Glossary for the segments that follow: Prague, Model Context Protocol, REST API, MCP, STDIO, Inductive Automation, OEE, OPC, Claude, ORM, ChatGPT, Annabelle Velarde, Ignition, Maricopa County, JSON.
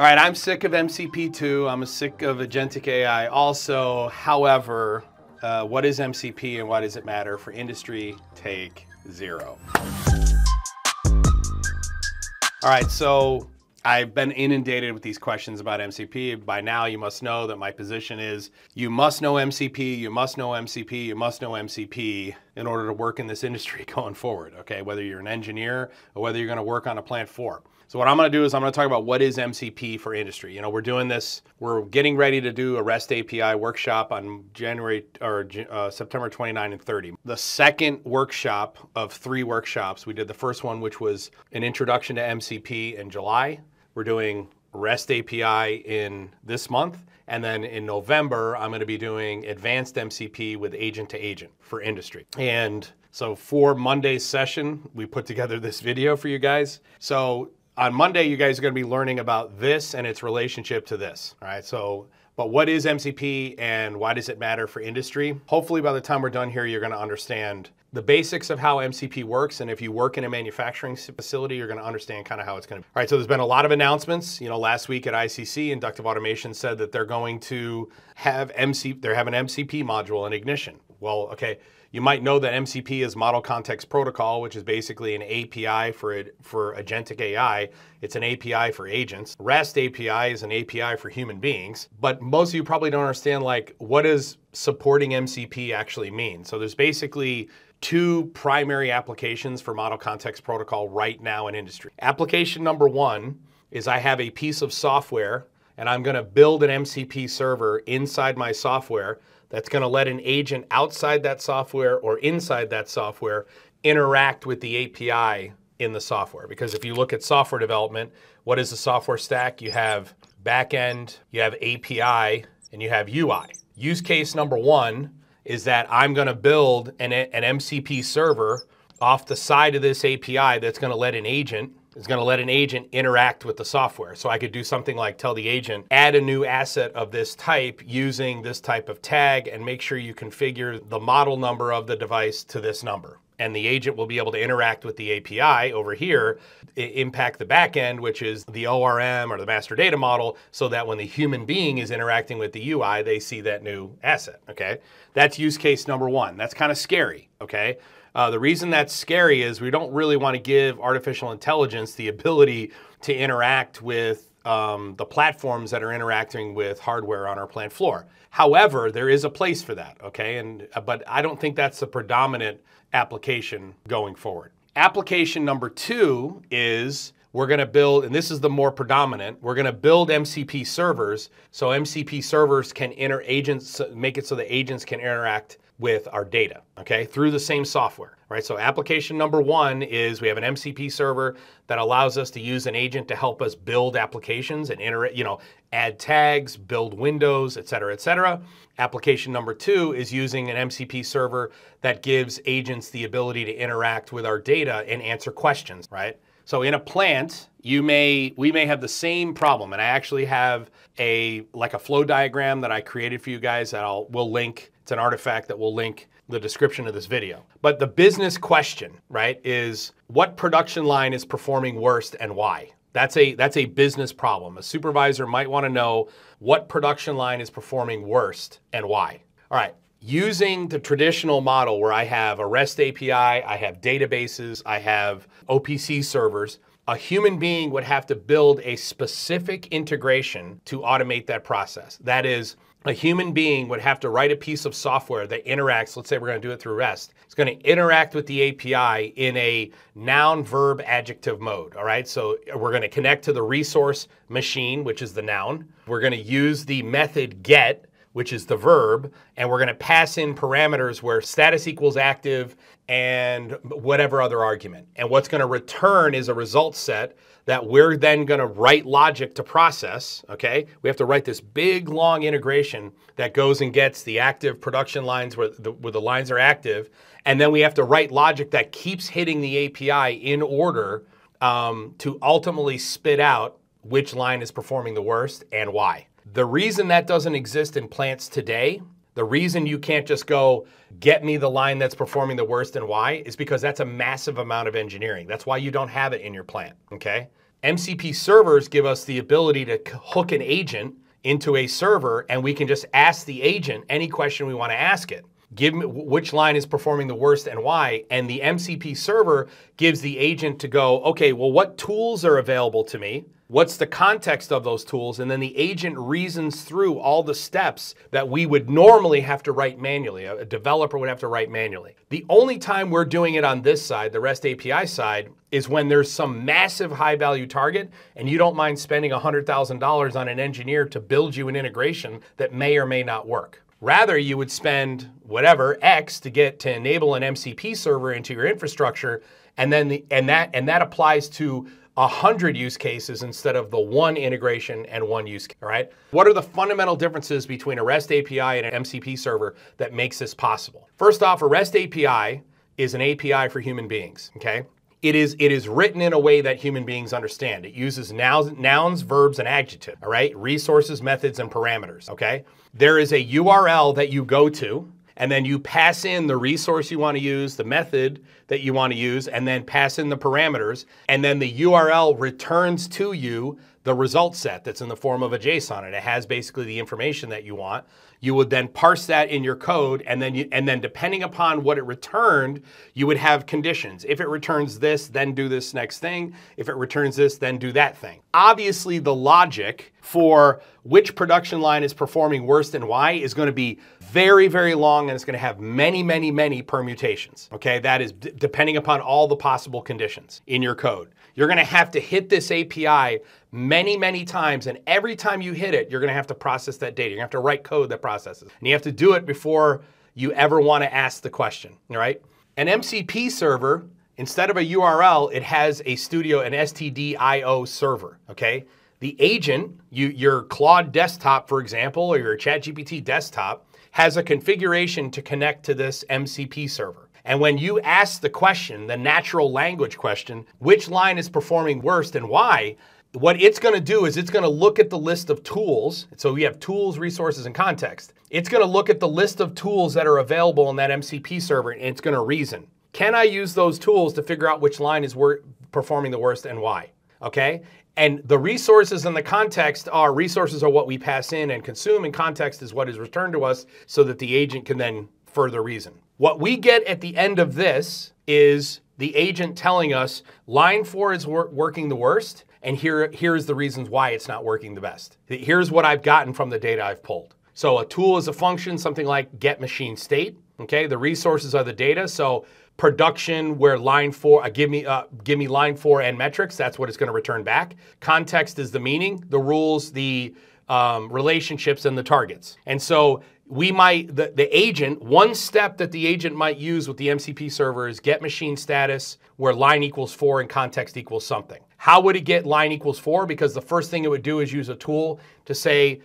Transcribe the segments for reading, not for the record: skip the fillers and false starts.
All right, I'm sick of MCP too. I'm sick of agentic AI also. However, what is MCP and why does it matter? For industry, take 0. All right, so I've been inundated with these questions about MCP. By now, you must know that my position is you must know MCP, you must know MCP, you must know MCP in order to work in this industry going forward, okay? Whether you're an engineer or whether you're gonna work on a plant floor. So what I'm gonna do is I'm gonna talk about what is MCP for industry. You know, we're doing this, we're getting ready to do a REST API workshop on September 29 and 30. The second workshop of 3 workshops, we did the first one, which was an introduction to MCP in July. We're doing REST API in this month. And then in November, I'm gonna be doing advanced MCP with agent to agent for industry. And so for Monday's session, we put together this video for you guys. So on Monday, you guys are gonna be learning about this and its relationship to this, all right? So, but what is MCP and why does it matter for industry? Hopefully by the time we're done here, you're gonna understand the basics of how MCP works. And if you work in a manufacturing facility, you're gonna understand kind of how it's gonna be. All right, so there's been a lot of announcements. You know, last week at ICC, Inductive Automation said that they're going to have an MCP module in Ignition. Well, okay, you might know that MCP is Model Context Protocol, which is basically an API for agentic AI. It's an API for agents. REST API is an API for human beings. But most of you probably don't understand, like, what does supporting MCP actually mean? So there's basically 2 primary applications for Model Context Protocol right now in industry. Application number 1 is I have a piece of software and I'm gonna build an MCP server inside my software that's gonna let an agent outside that software or inside that software interact with the API in the software. Because if you look at software development, what is the software stack? You have backend, you have API, and you have UI. Use case number 1 is that I'm gonna build an MCP server off the side of this API that's gonna let an agent interact with the software. So I could do something like tell the agent, add a new asset of this type using this type of tag and make sure you configure the model number of the device to this number. And the agent will be able to interact with the API over here, impact the backend, which is the ORM or the master data model, so that when the human being is interacting with the UI, they see that new asset, okay? That's use case number 1. That's kind of scary, okay? The reason that's scary is we don't really want to give artificial intelligence the ability to interact with the platforms that are interacting with hardware on our plant floor. However, there is a place for that, okay? But I don't think that's the predominant application going forward. Application number 2 is we're gonna build, and this is the more predominant, we're gonna build MCP servers so MCP servers can make it so the agents can interact with our data, okay, through the same software, right? So application number 1 is we have an MCP server that allows us to use an agent to help us build applications and add tags, build windows, et cetera, et cetera. Application number 2 is using an MCP server that gives agents the ability to interact with our data and answer questions, right? So in a plant, we may have the same problem, and I actually have a flow diagram that I created for you guys that we'll link. It's an artifact that we'll link the description of this video. But the business question, right, is what production line is performing worst and why? That's a business problem. A supervisor might want to know what production line is performing worst and why. All right. Using the traditional model where I have a REST API, I have databases, I have OPC servers, a human being would have to build a specific integration to automate that process. That is, a human being would have to write a piece of software that interacts, let's say we're gonna do it through REST. It's gonna interact with the API in a noun, verb, adjective mode, all right? So we're gonna connect to the resource machine, which is the noun. We're gonna use the method get, which is the verb, and we're gonna pass in parameters where status equals active and whatever other argument. And what's gonna return is a result set that we're then gonna write logic to process, okay? We have to write this big, long integration that goes and gets the active production lines where the lines are active, and then we have to write logic that keeps hitting the API in order to ultimately spit out which line is performing the worst and why. The reason that doesn't exist in plants today, the reason you can't just go, get me the line that's performing the worst and why, is because that's a massive amount of engineering. That's why you don't have it in your plant, okay? MCP servers give us the ability to hook an agent into a server, and we can just ask the agent any question we want to ask it. Give me which line is performing the worst and why, and the MCP server gives the agent to go, okay, well, what tools are available to me? What's the context of those tools? And then the agent reasons through all the steps that we would normally have to write manually. A developer would have to write manually. The only time we're doing it on this side, the REST API side, is when there's some massive high value target and you don't mind spending $100,000 on an engineer to build you an integration that may or may not work. Rather, you would spend whatever X to enable an MCP server into your infrastructure, and then that applies to 100 use cases instead of the one integration and one use case. All right. What are the fundamental differences between a REST API and an MCP server that makes this possible? First off, a REST API is an API for human beings. Okay. It is written in a way that human beings understand. It uses nouns, verbs, and adjectives, all right? Resources, methods, and parameters, okay? There is a URL that you go to, and then you pass in the resource you want to use, the method that you want to use, and then pass in the parameters, and then the URL returns to you the result set that's in the form of a JSON, and it has basically the information that you want. You would then parse that in your code, and then depending upon what it returned, you would have conditions. If it returns this, then do this next thing. If it returns this, then do that thing. Obviously, the logic for which production line is performing worse and why is going to be very, very long, and it's going to have many, many, many permutations. Okay, that is depending upon all the possible conditions in your code. You're going to have to hit this API many, many times, and every time you hit it, you're going to have to process that data. You're going to have to write code that processes, and you have to do it before you ever want to ask the question, all right? An MCP server, instead of a URL, it has a studio, an STDIO server, okay? The agent, your Claude desktop, for example, or your ChatGPT desktop, has a configuration to connect to this MCP server. And when you ask the question, the natural language question, which line is performing worst and why, what it's going to do is it's going to look at the list of tools. So we have tools, resources, and context. It's going to look at the list of tools that are available on that MCP server, and it's going to reason. Can I use those tools to figure out which line is performing the worst and why? Okay? And the resources and the context are, resources are what we pass in and consume, and context is what is returned to us so that the agent can then further reason. What we get at the end of this is the agent telling us line 4 is working the worst, and here's the reasons why it's not working the best. Here's what I've gotten from the data I've pulled. So a tool is a function, something like get machine state, okay? The resources are the data, so production where line 4, give me line 4 and metrics, that's what it's going to return back. Context is the meaning, the rules, the relationships, and the targets. And so we might, the agent, one step that the agent might use with the MCP server is get machine status where line equals 4 and context equals something. How would it get line equals 4? Because the first thing it would do is use a tool to say,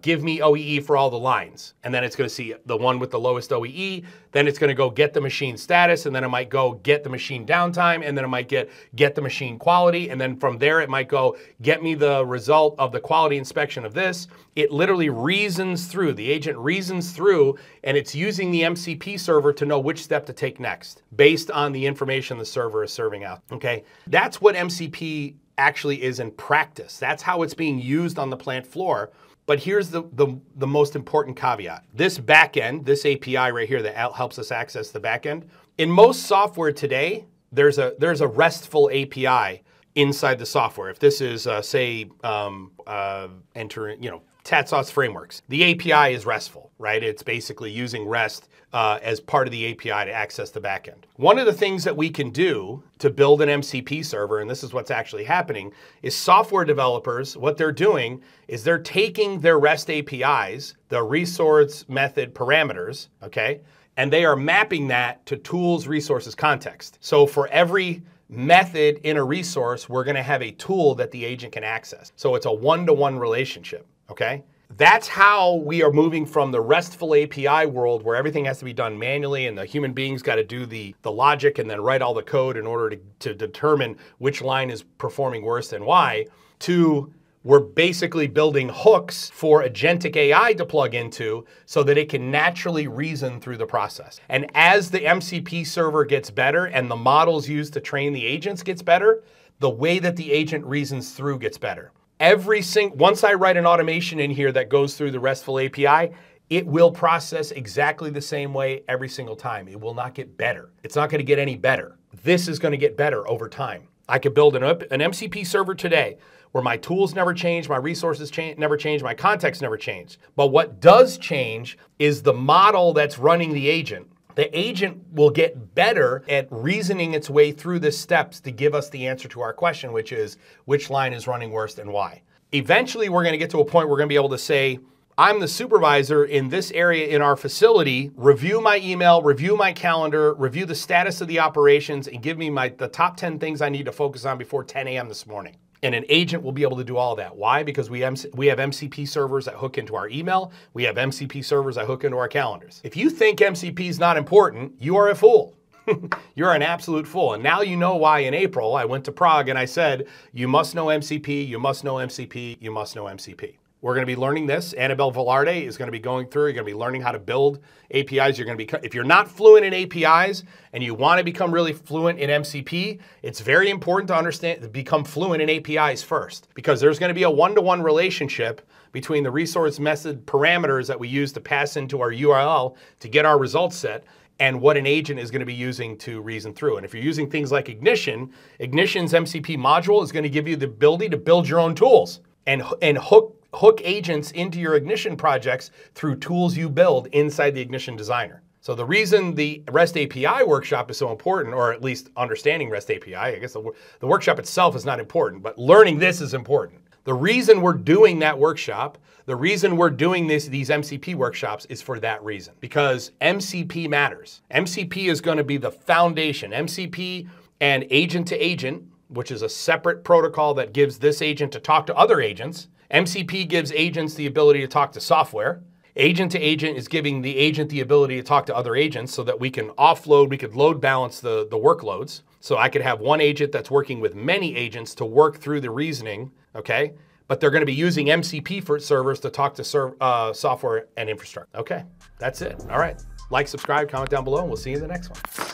give me OEE for all the lines. And then it's going to see the one with the lowest OEE. Then it's going to go get the machine status, and then it might go get the machine downtime, and then it might get the machine quality. And then from there, it might go get me the result of the quality inspection of this. It literally reasons through. The agent reasons through, and it's using the MCP server to know which step to take next based on the information the server is serving out. Okay, that's what MCP actually is in practice. That's how it's being used on the plant floor. But here's the most important caveat. This backend, this API right here that helps us access the backend, in most software today, there's a RESTful API inside the software. If this is, TatSauce frameworks, the API is RESTful, right? It's basically using REST as part of the API to access the backend. One of the things that we can do to build an MCP server, and this is what's actually happening, is software developers, what they're doing is they're taking their REST APIs, the resource, method, parameters, okay, and they are mapping that to tools, resources, context. So for every method in a resource, we're going to have a tool that the agent can access. So it's a one-to-one relationship, okay? That's how we are moving from the RESTful API world where everything has to be done manually and the human beings got to do the logic and then write all the code in order to determine which line is performing worse and why, to we're basically building hooks for agentic AI to plug into so that it can naturally reason through the process. And as the MCP server gets better and the models used to train the agents gets better, the way that the agent reasons through gets better. Once I write an automation in here that goes through the RESTful API, it will process exactly the same way every single time. It will not get better. It's not going to get any better. This is going to get better over time. I could build an MCP server today where my tools never change, my resources never change, my context never change. But what does change is the model that's running the agent. The agent will get better at reasoning its way through the steps to give us the answer to our question, which is which line is running worst and why. Eventually, we're going to get to a point where we're going to be able to say, I'm the supervisor in this area in our facility, review my email, review my calendar, review the status of the operations, and give me the top 10 things I need to focus on before 10 a.m. this morning. And an agent will be able to do all that. Why? Because we have MCP servers that hook into our email. We have MCP servers that hook into our calendars. If you think MCP is not important, you are a fool. You're an absolute fool. And now you know why in April I went to Prague and I said, you must know MCP, you must know MCP, you must know MCP. We're going to be learning this. Annabelle Velarde is going to be going through. You're going to be learning how to build APIs. If you're not fluent in APIs and you want to become really fluent in MCP, it's very important to become fluent in APIs first, because there's going to be a one-to-one relationship between the resource method parameters that we use to pass into our URL to get our results set and what an agent is going to be using to reason through. And if you're using things like Ignition, Ignition's MCP module is going to give you the ability to build your own tools and hook agents into your Ignition projects through tools you build inside the Ignition designer. So the reason the REST API workshop is so important, or at least understanding REST API, I guess the workshop itself is not important, but learning this is important. The reason we're doing that workshop, the reason we're doing these MCP workshops is for that reason, because MCP matters. MCP is going to be the foundation. MCP and agent to agent, which is a separate protocol that gives this agent to talk to other agents. MCP gives agents the ability to talk to software. Agent to agent is giving the agent the ability to talk to other agents so that we can offload, we could load balance the workloads. So I could have one agent that's working with many agents to work through the reasoning, okay? But they're going to be using MCP for servers to talk to software and infrastructure. Okay, that's it. All right. Like, subscribe, comment down below, and we'll see you in the next one.